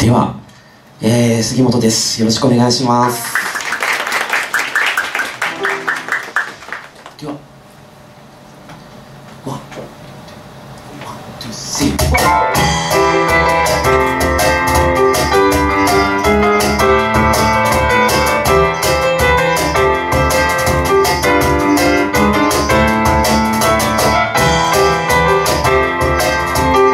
では、杉本です。よろしくお願いします。では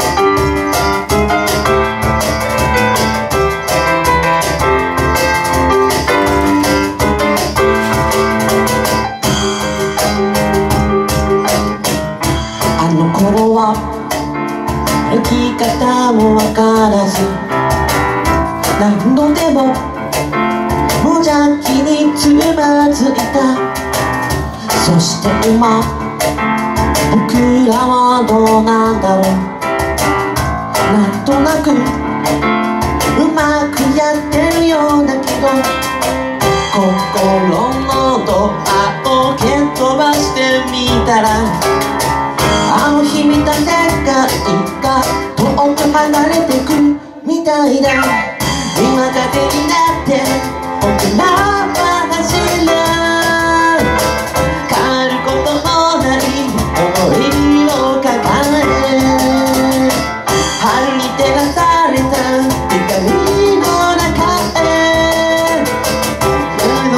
1,2,3 歩き方もわからず何度でも無邪気につまずいた。そして今僕らはどうなんだろう。なんとなくうまくやってるようだけど心のドアを蹴っ飛ばしてみたら、 あの日見た世界が遠く離れてくみたいだ。今風になって僕らは走る、変わることもない思いを抱え、春に照らされた光の中へ、己の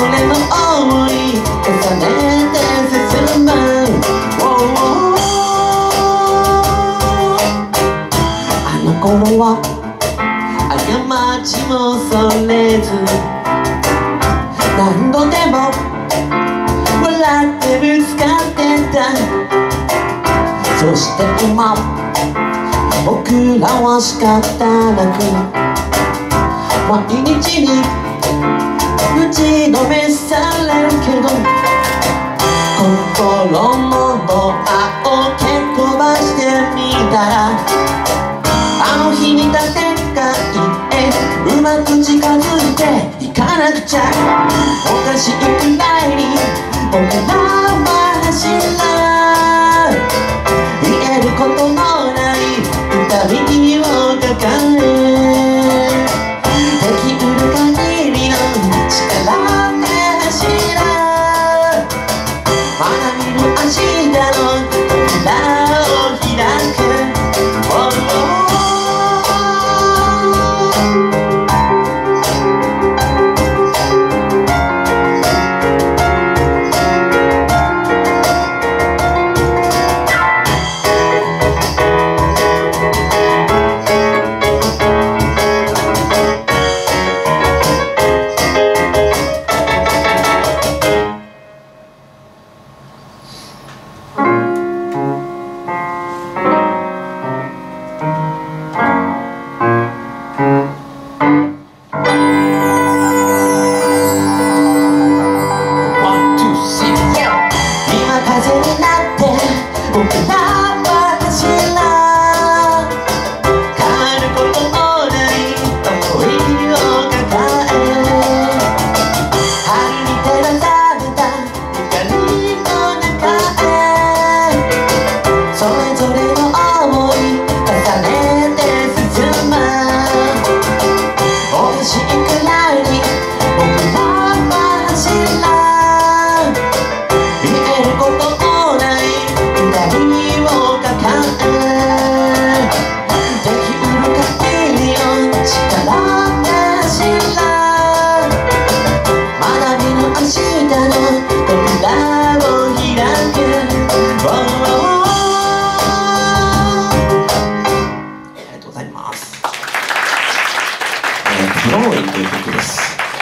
思い重ねて進む。 あの頃は過ちも恐れず何度でも笑ってぶつかってた。そして今僕らは仕方なく毎日に打ちのめされるけど、心のドアを蹴っ飛ばしてみたら、 あの日見た世界へうまく近づいていかなくちゃ。おかしいくらいに俺らは走ら言えることもない痛みを抱え、できる限りの力で走ら、まだ見ぬ明日の扉を開く。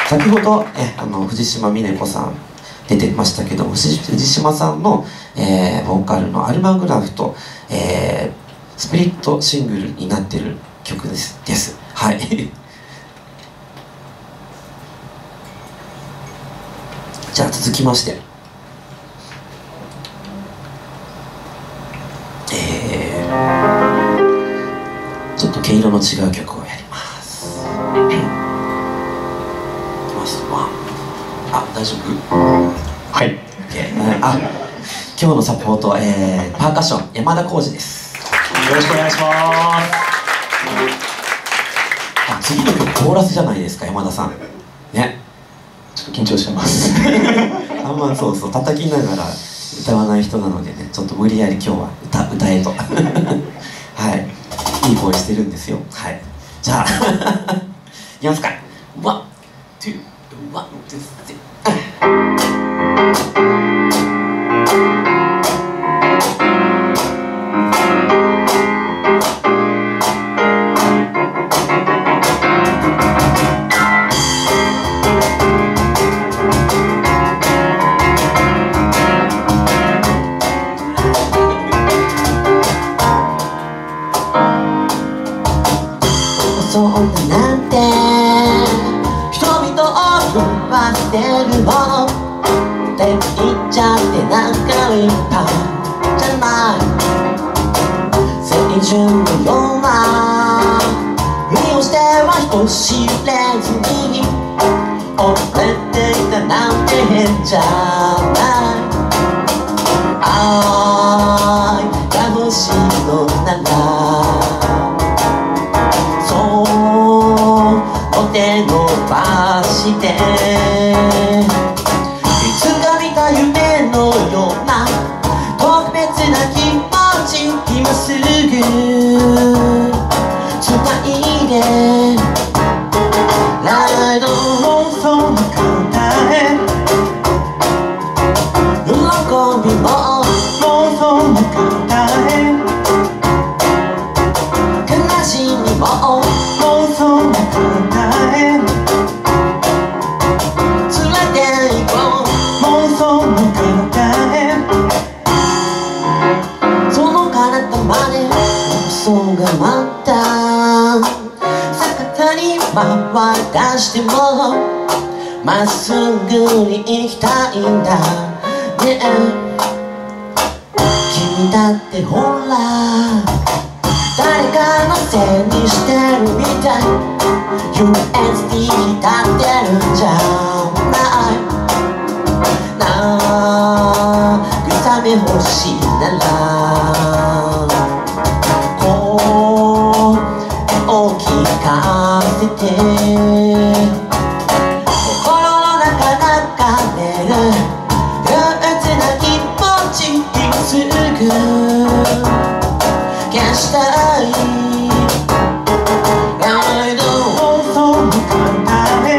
先ほど藤島美音子さん出てましたけど、藤島さんの、ボーカルのアルマグラフと、スプリットシングルになってる曲です。はい。じゃあ続きまして、ちょっと毛色の違う曲をやります。 あ、大丈夫？はい。あ、今日のサポート、パーカッション山田浩二です。よろしくお願いします。次の曲コーラスじゃないですか、山田さんね。ちょっと緊張してますあんまそうそう叩きながら歌わない人なのでね、ちょっと無理やり今日は歌えとはい、いい声してるんですよ。はい、じゃあいきますか。ワンツーワンツースリー。そんななんて人々を振るわしてるのって言っちゃってなんか立派じゃない。青春のような身をしては人知れずに溺れていたなんて変じゃない。愛が欲しいのなら手伸ばしていつか見た夢のような特別な気持ち、今すぐつないでライドのその答え、喜びももうその答え、悲しみももうその答え、回してもまっすぐに行きたいんだね。君だってほら誰かのせいにしてるみたい。 USD 浸ってるんじゃないなあ、臭み欲しいなら大きか心の中流れる憂鬱な気持ち、今すぐ消したい。ライドをその答え、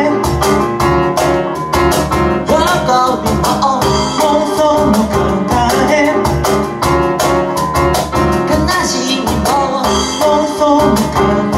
喜びももうその答え、悲しみももうその答え、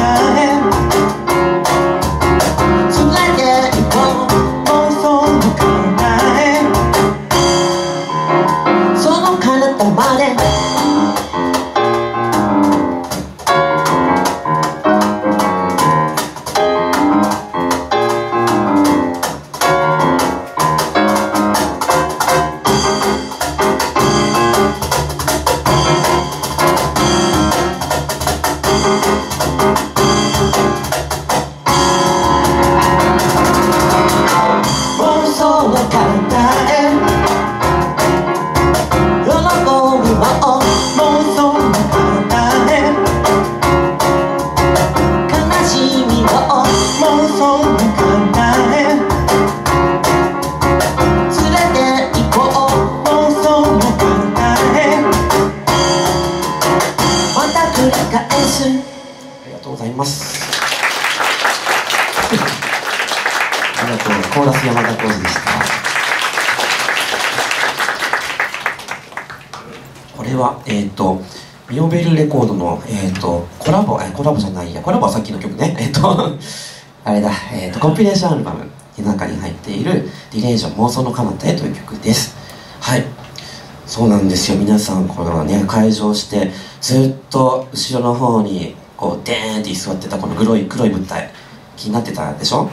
コーラス山田浩二でした。これはミオベルレコードのコラボはさっきの曲ね、あれだ、コンピレーションアルバムの中に入っている「リレーション妄想の彼方へ」という曲です。はい、そうなんですよ。皆さんこのね会場してずっと後ろの方にこうデーンって座ってたこの黒い物体気になってたでしょ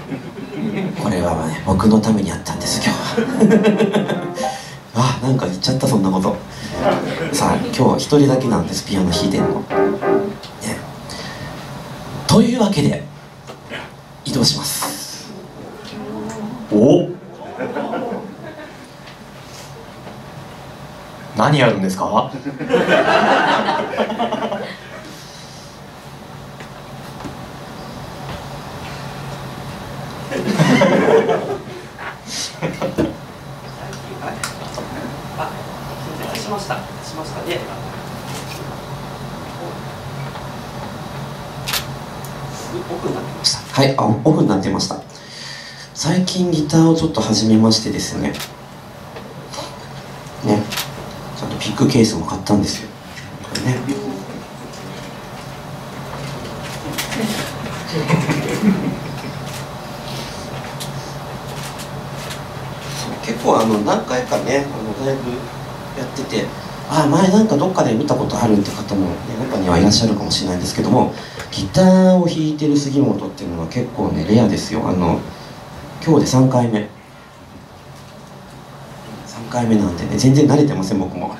これはね僕のためにやったんです今日はあ、なんか言っちゃったそんなことさあ今日は一人だけなんです、ピアノ弾いてるのね。というわけで移動します。お何やるんですか出しましたね。オフになってました。はい、あ、オフになってました。最近ギターをちょっと始めましてですね。ね、ちゃんとピックケースも買ったんですよ。これね。結構何回かね、だいぶやってて、あ、前なんかどっかで見たことあるって方も、ね、中にはいらっしゃるかもしれないんですけども、ギターを弾いてる杉本っていうのは結構ねレアですよ。今日で3回目なんでね、全然慣れてません僕も。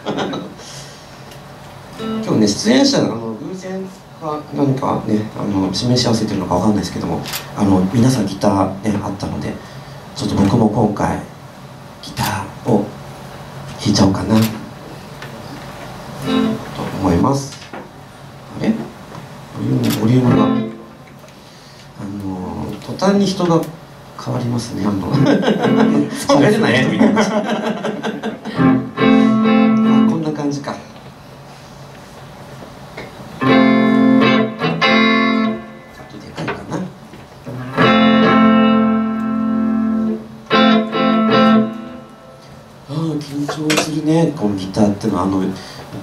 今日ね、出演者偶然か何かね示し合わせてるのかわかんないですけども、皆さんギターねあったので、ちょっと僕も今回ギターを弾いちゃおうかなと思います。あれボリュームが途端に人が変わりますね。そうじゃない人みたいな。あ、こんな感じか。このギターっていうのは僕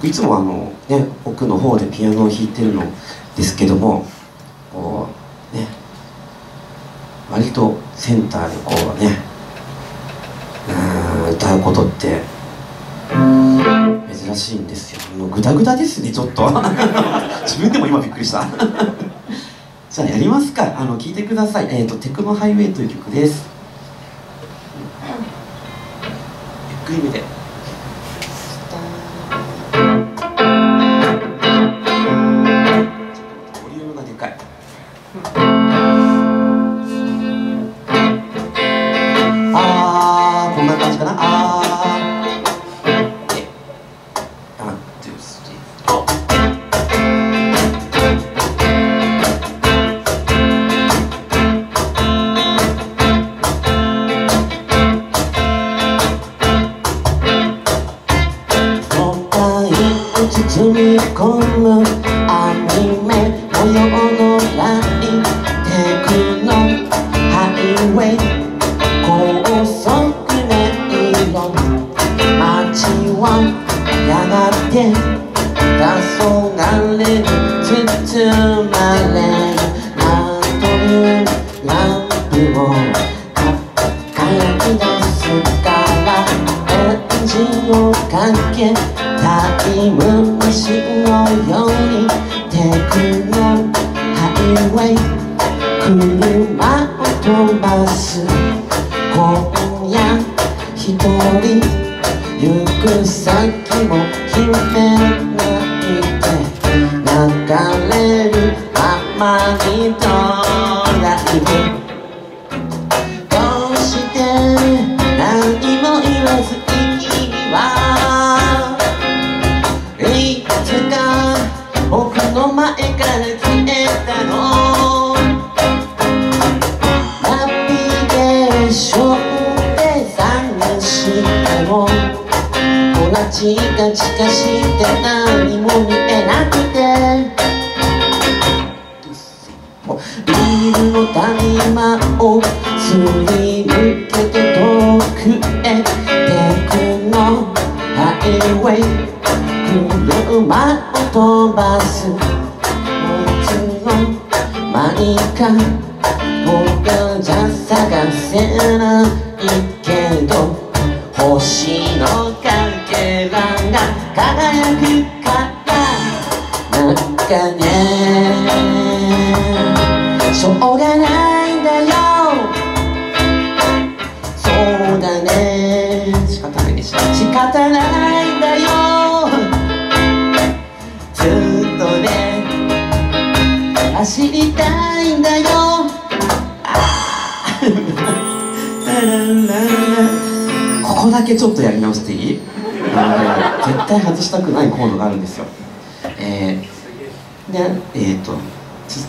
いつもね、奥の方でピアノを弾いてるのですけども、こうね割とセンターでこうね歌うことって珍しいんですよ。もうグダグダですねちょっと。自分でも今びっくりした。じゃあやりますか。聴いてください。テクノハイウェイという曲です。ゆっくり見て。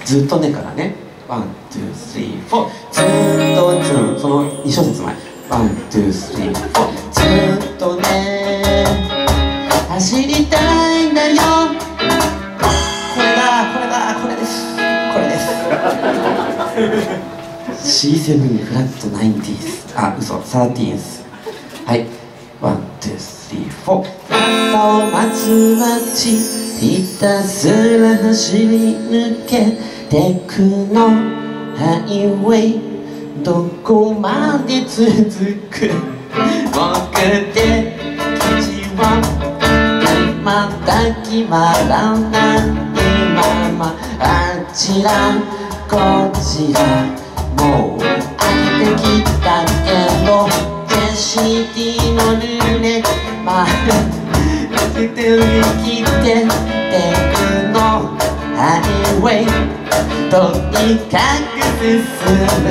ずっとねからね、ワン、ツー、スリー、フォー。ずーっとワンツーのその2小節前。ワン、ツー、スリー、フォー。ずーっとね走りたいんだよ。これだ、これだ、これです、これです。C7 フラット90s。あ、嘘、13s。はい。ワン、ツー、スリー、フォー。朝を待つ街、ひたすら走り抜け。テクノハイウェイ、どこまで続く。僕で基地はまだ決まらないまま、あちらこちらもう飽きてきたけど、 JCT のルーレット回る、生きてテクノハイウェイ、とにかく進む。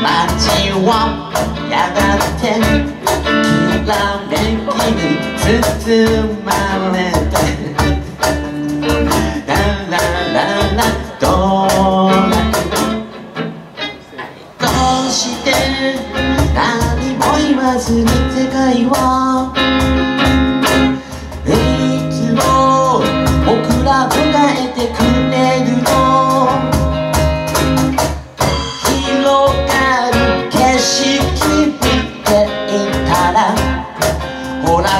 街をやがてきらめきに包まれて、ララララどうなどうして何も言わずに世界は息を僕ら迎えてくれるの。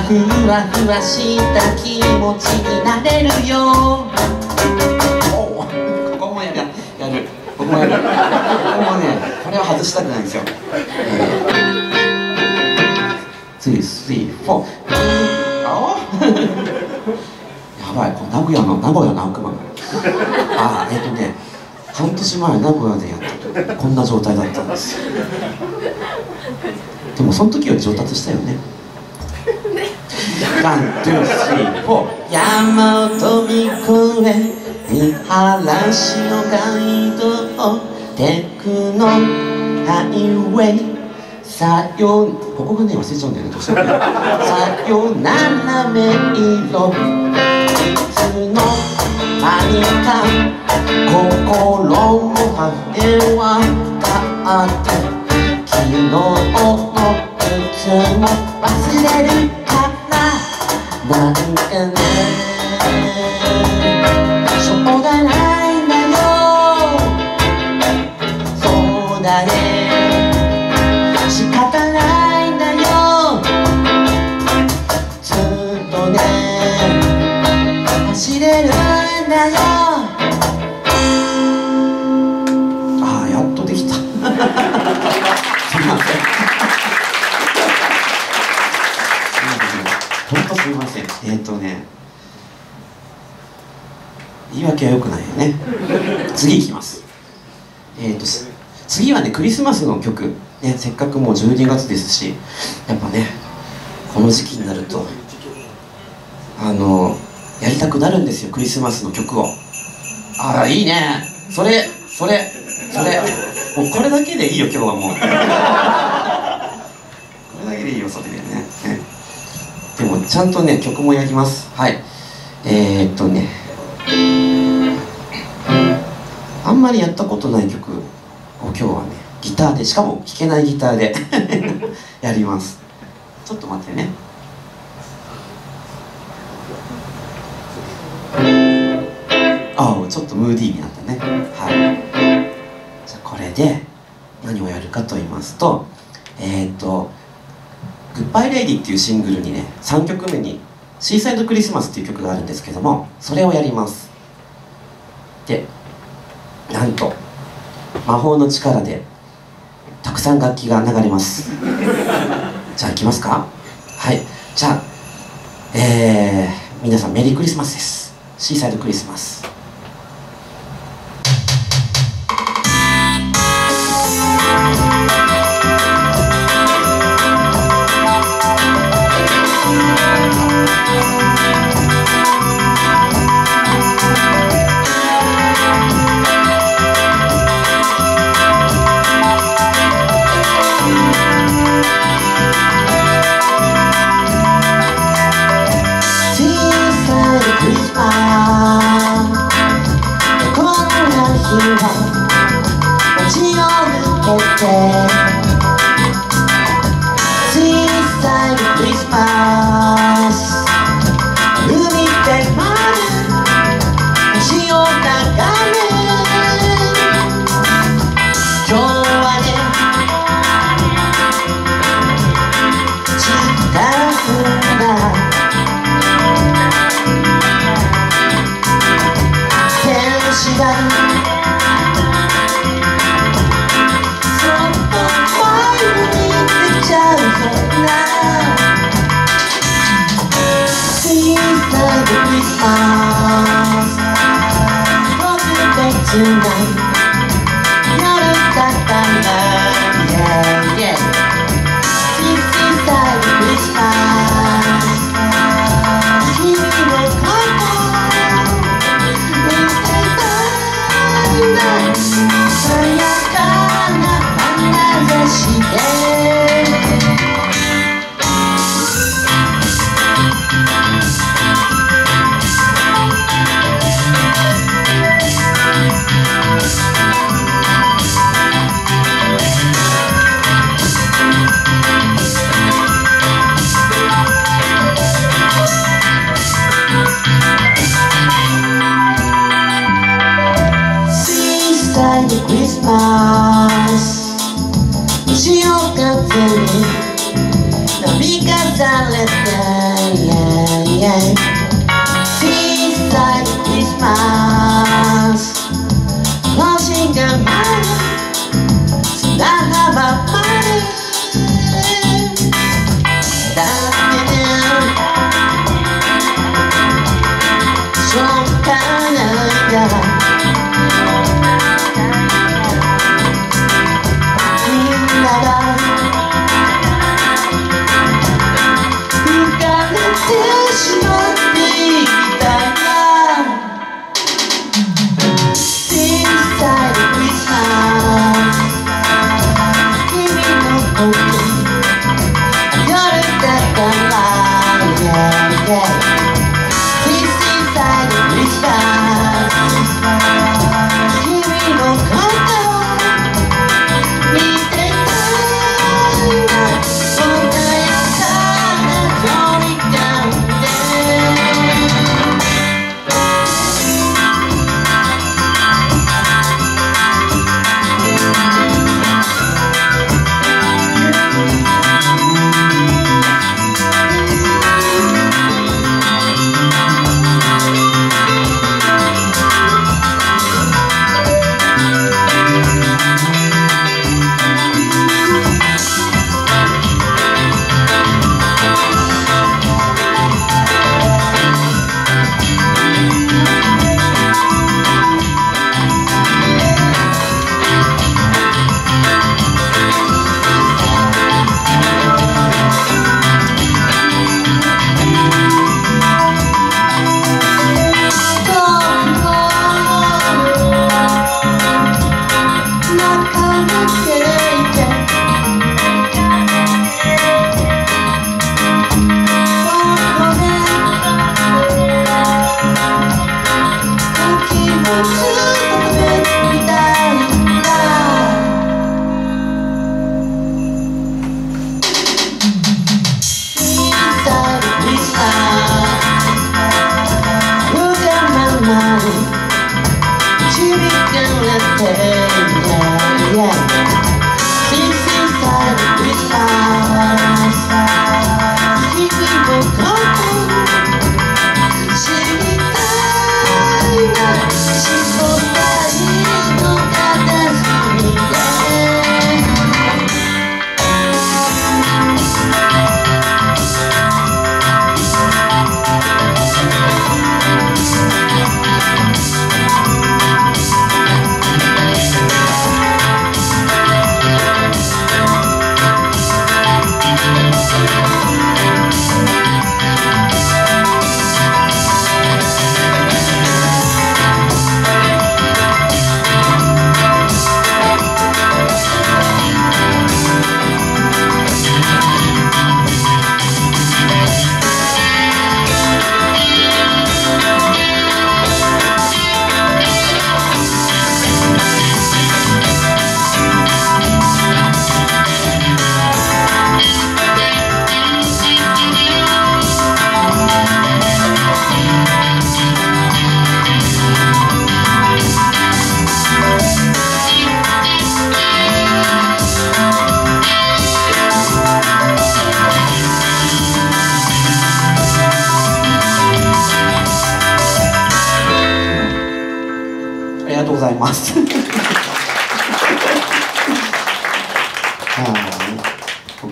ふわふわした気持ちになれるよ。おお、ここもやる。ここもやる。ここもね、これは外したくないんですよ。2、3、4。あお。やばい、これ名古屋の悪魔。ああ、ね、半年前名古屋でやったとこんな状態だったんですよ。でもその時より上達したよね。ワン、ツー、スリー、フォー。山を飛び越え見晴らしの街道、テクノハイウェイ、さよここがね忘れちゃうんだよね、どうしてもね。さよなら迷路、いつの間にか心の羽は立って、昨日のいつも忘れる。なんかねしょうがないんだよ、そうだね仕方ないんだよ。ずっとね走れるんだよ。ああ、やっとできた。すみません、ほんとすみません。言い訳は良くないよね。次いきます。次はね、クリスマスの曲、ね、せっかくもう12月ですし、やっぱねこの時期になるとやりたくなるんですよ、クリスマスの曲を。ああ、いいね、それもうこれだけでいいよ、今日はもう。これだけでいいよ、それでね。でもちゃんとね、曲もやります。はい。あんまりやったことない曲を今日はね、ギターで、しかも弾けないギターでやります。ちょっと待ってね。ああ、ちょっとムーディーになったね。はい。じゃあこれで何をやるかと言いますと、グッバイレイディっていうシングルにね、3曲目にシーサイドクリスマスっていう曲があるんですけども、それをやります。で、なんと魔法の力でたくさん楽器が流れます。じゃあ行きますか。はい。じゃあ、皆さんメリークリスマスです。シーサイドクリスマス。Bye. Seezedelicate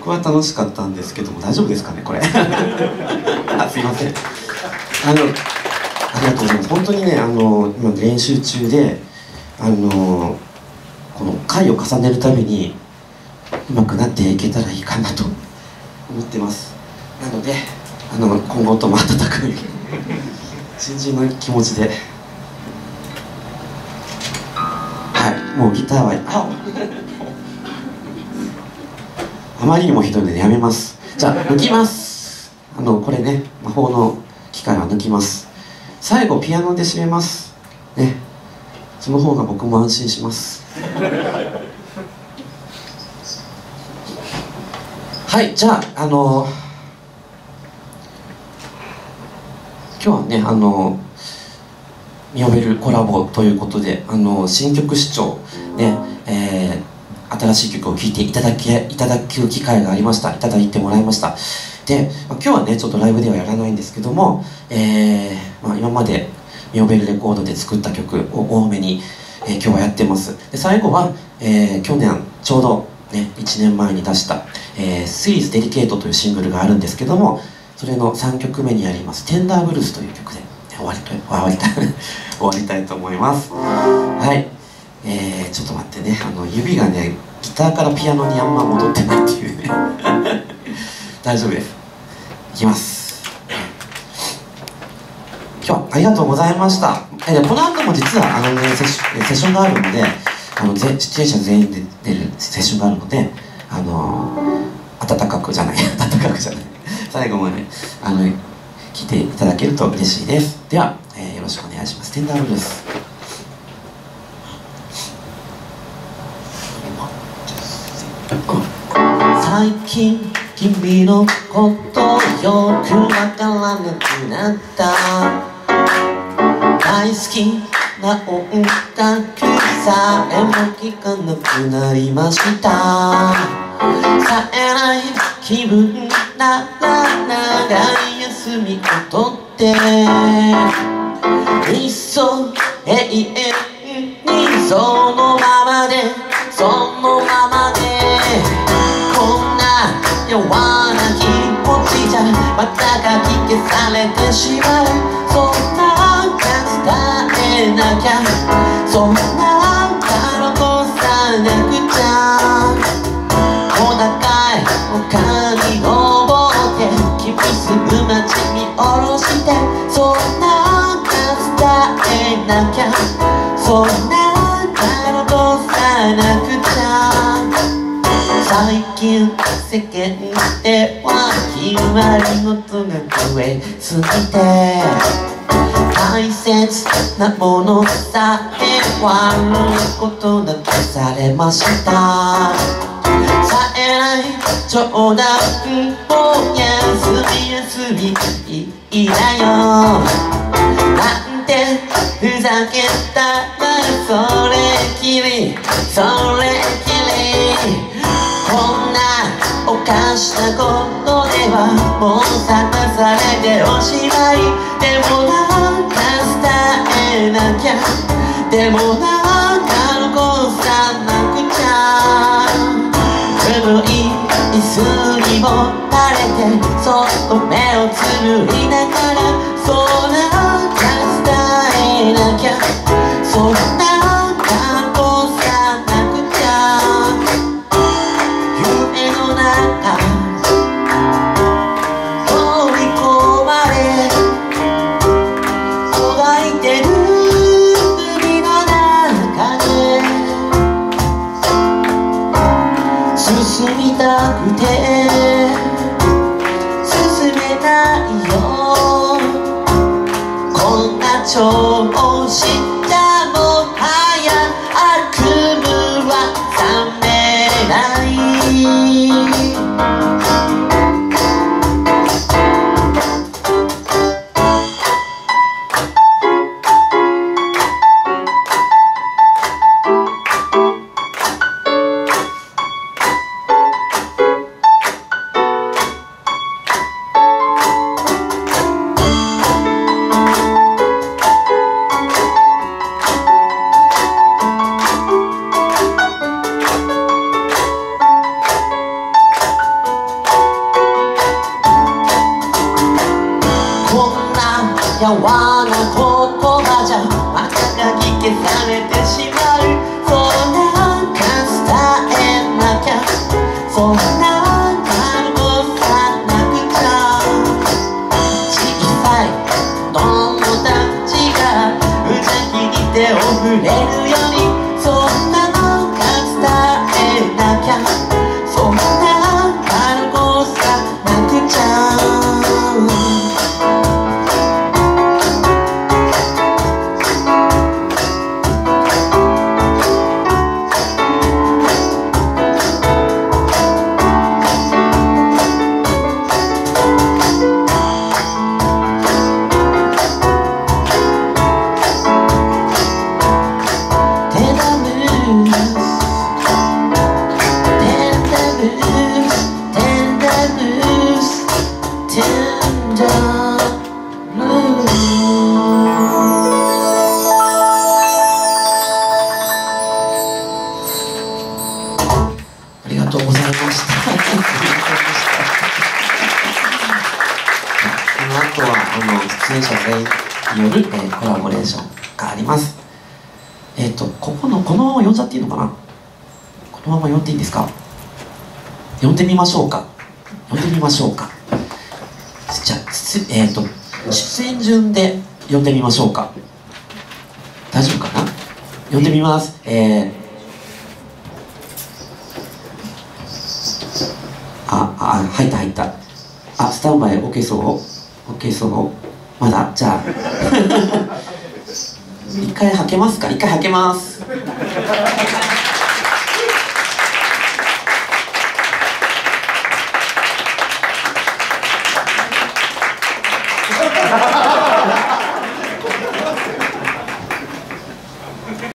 僕は楽しかったんですけども、大丈夫ですかねこれあ、すいません、ありがとうございます。本当にね、今練習中でこの回を重ねるためにうまくなっていけたらいいかなと思ってます。なので今後とも温かく新人の気持ちで、はい、もうギターはあまりにもひどいのでやめます。じゃあ抜きます。これね、魔法の機械は抜きます。最後ピアノで締めますね。その方が僕も安心しますはい、じゃあ今日はね見覚えるコラボということで、新曲視聴ね、新しい曲を聴いていただく機会がありました。いただいてもらいました。で、今日はねちょっとライブではやらないんですけども、今まで見覚えるレコードで作った曲を多めに、今日はやってます。で、最後は、去年ちょうど、ね、1年前に出した「SeezeDelicate」というシングルがあるんですけども、それの3曲目にやります「Tender Blues」という曲で、ね、終わりたいと思います。はい、ちょっと待ってね、指がねギターからピアノにあんま戻ってないっていうね大丈夫です。いきます。今日はありがとうございました。この後も実はセッションがあるので、出演者全員で出るセッションがあるので、温かくじゃない最後まで来ていただけると嬉しいです。では、よろしくお願いします。テンダーブルース。最近君のことよくわからなくなった。大好きな音楽さえも聞かなくなりました。冴えない気分なら長い休みをとっていっそ永遠にそのままでそのままで、こんな弱な気持ちじゃまたかき消されてしまう。そんなんか伝えなきゃ、そんなんか残さなくちゃ。お腹へ丘に登って君すぐ街見下ろして、そんなんか伝えなきゃ、そんなんか残さなくちゃ。最近世間ではひまわりの音が増えすぎて、大切なものさえ悪いことなくされました。冴えない冗談も休み休みいいだよなんてふざけたら、それっきりそれっきり、こんなおかしなことではもう探されておしまい。でもなんか伝えなきゃ、でもなんか残さなくちゃ。古い椅子にも慣れてそっと目をつむりながら、そうなんか伝えなきゃ、そんなんか残さなくちゃ。調子じゃもはや悪夢は覚めない。とうございましたこの後は出演者全員による、コラボレーションがあります。このまま呼んじゃっていいのかな。このまま呼んでいいんですか。呼んでみましょうか。呼んでみましょうか。じゃあ出演順で呼んでみましょうか。大丈夫かな。呼んでみます。入った入った。スタンバイ OK そう OK そう。まだじゃあ一回はけますか。一回はけます